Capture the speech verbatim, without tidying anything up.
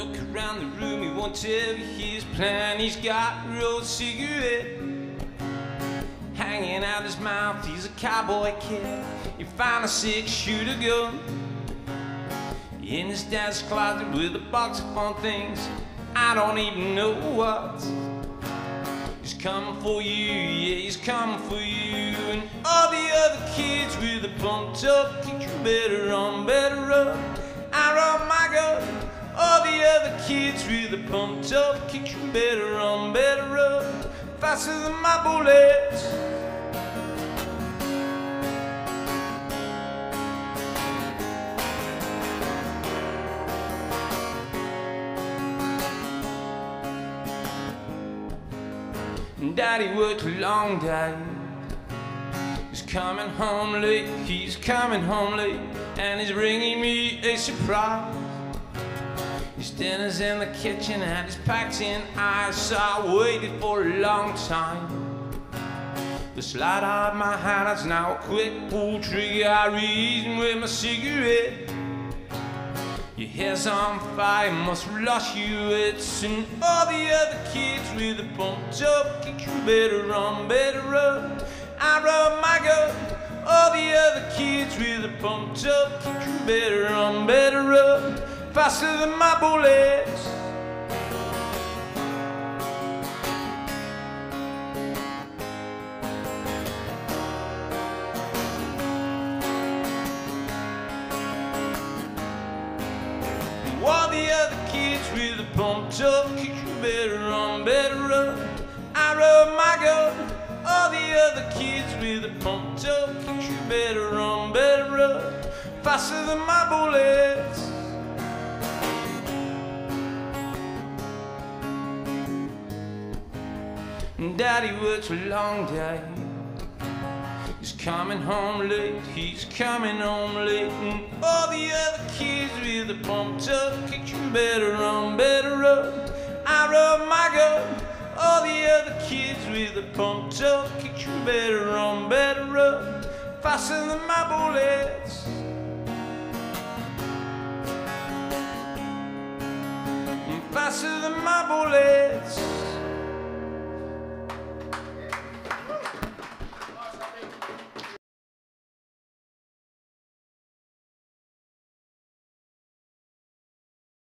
look around the room, he won't tell you his plan. He's got a real cigarette hanging out his mouth, he's a cowboy kid. You find a six-shooter gun in his dad's closet with a box of fun things, I don't even know what. He's coming for you, yeah, he's coming for you. And all the other kids with the pumped up kicks, you better run, better run. I run my gun. All the other kids with the pumped up kicks, you better run, better run. Faster than my bullets. Daddy worked a long day. He's coming home late, he's coming home late, and he's bringing me a surprise. His dinner's in the kitchen and he's packed in ice, so I waited for a long time. The slide of my hand is now a quick pull trigger, I reason with my cigarette. Your hair's on fire, must rush you, it's and all the other kids with the pumped up kicks, you better run, better run. I run my gun. All the other kids with the pumped up kicks, you better run, better run. Faster than my bullets. All the other kids with the pumped up kicks, you better run, better run. I run my gun. All the other kids with the pumped up kicks, you better run, better run. Faster than my bullets. Daddy works a long day. He's coming home late, he's coming home late. And all the other kids with the pumped up kicks, you better run, better run. I run my gun. All the other kids with the pumped up kicks, you better run, better run. Faster than my bullets. Faster than my bullets.